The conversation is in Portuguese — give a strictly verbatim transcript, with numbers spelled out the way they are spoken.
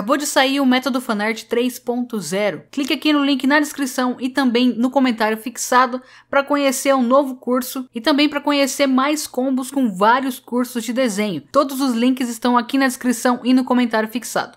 Acabou de sair o Método Fanart três ponto zero. Clique aqui no link na descrição e também no comentário fixado para conhecer um novo curso e também para conhecer mais combos com vários cursos de desenho. Todos os links estão aqui na descrição e no comentário fixado.